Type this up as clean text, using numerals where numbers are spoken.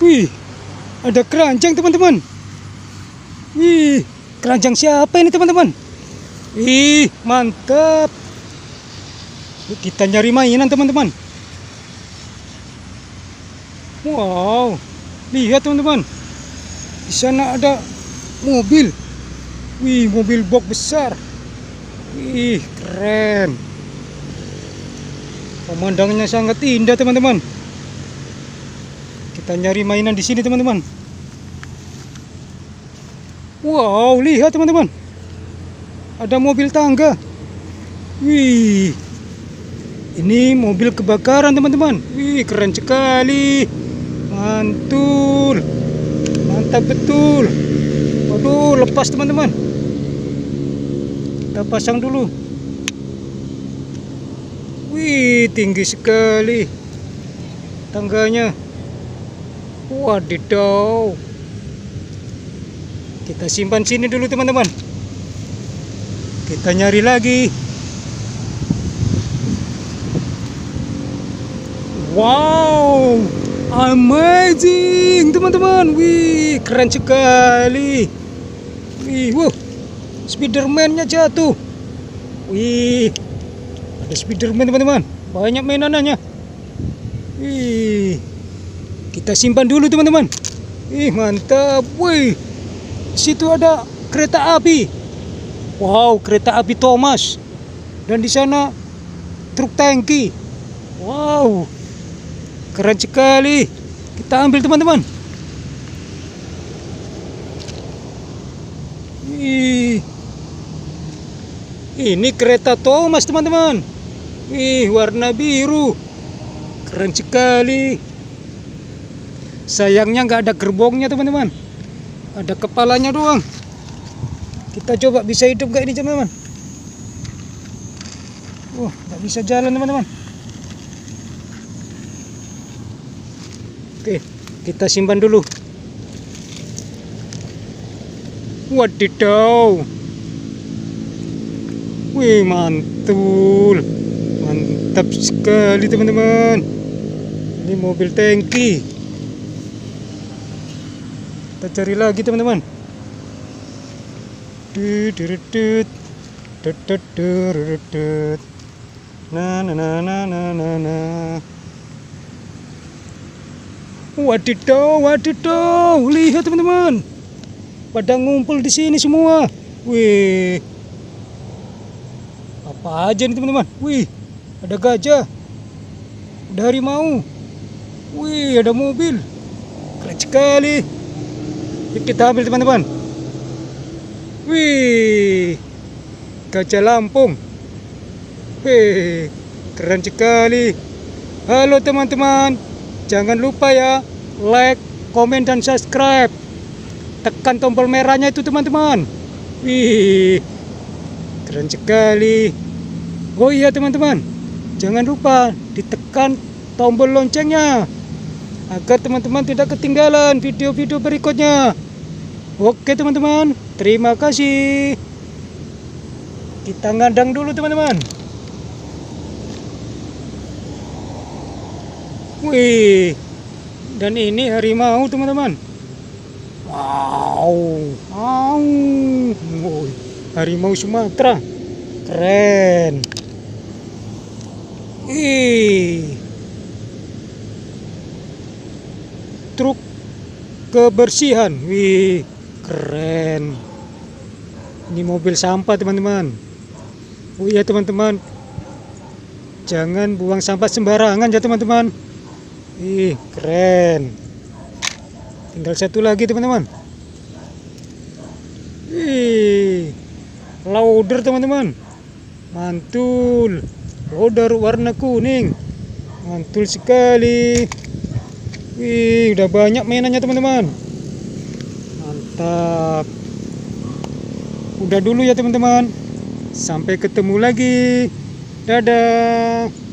Wih, ada keranjang teman-teman. Wih, keranjang siapa ini teman-teman? Wih, mantap. Kita nyari mainan teman-teman. Wow, lihat teman-teman. Di sana ada mobil. Wih, mobil box besar. Wih, keren. Pemandangannya sangat indah teman-teman. Kita nyari mainan di sini teman-teman. Wow, lihat teman-teman. Ada mobil tangga. Wih. Ini mobil kebakaran teman-teman. Wih, keren sekali. Mantul. Mantap betul. Waduh, lepas teman-teman. Kita pasang dulu. Wih, tinggi sekali tangganya. Wadidaw. Kita simpan sini dulu teman-teman. Kita nyari lagi. Wow, amazing teman-teman. Wih, keren sekali. Wih, wow, Spiderman-nya jatuh. Wih, ada Spiderman teman-teman. Banyak mainanannya. Wih, kita simpan dulu teman-teman. Ih, mantap. Wih, situ ada kereta api. Wow, kereta api Thomas. Dan di sana truk tangki. Wow, keren sekali. Kita ambil teman-teman. Wih, ini kereta Thomas teman-teman. Wih, warna biru. Keren sekali. Sayangnya nggak ada gerbongnya teman-teman. Ada kepalanya doang. Kita coba bisa hidup nggak ini teman-teman. Wah, nggak bisa jalan teman-teman. Oke, kita simpan dulu. Wadidaw. Wih, mantul. Mantap sekali teman-teman. Ini mobil tangki. Kita cari lagi teman-teman. Wadidaw, wadidaw. Lihat teman-teman. Pada ngumpul di sini semua. Wih. Apa aja nih teman-teman? Wih, ada gajah. Ada harimau. Wih, ada mobil. Keren sekali. Yuk kita ambil teman-teman. Wih, gajah Lampung. Wih, keren sekali. Halo teman-teman, jangan lupa ya like, komen, dan subscribe. Tekan tombol merahnya itu teman-teman. Wih, keren sekali. Oh iya teman-teman, jangan lupa ditekan tombol loncengnya agar teman-teman tidak ketinggalan video-video berikutnya. Oke teman-teman, terima kasih. Kita ngandang dulu teman-teman. Wih, dan ini harimau teman-teman. Wow, wow, harimau Sumatera. Keren. Wih, truk kebersihan. Wih, keren. Ini mobil sampah teman-teman. Oh iya teman-teman, jangan buang sampah sembarangan ya teman-teman. Wih, keren. Tinggal satu lagi teman-teman. Wih, loader teman-teman. Mantul. Loader warna kuning. Mantul sekali. Wih, udah banyak mainannya teman-teman. Mantap. Udah dulu ya teman-teman. Sampai ketemu lagi. Dadah.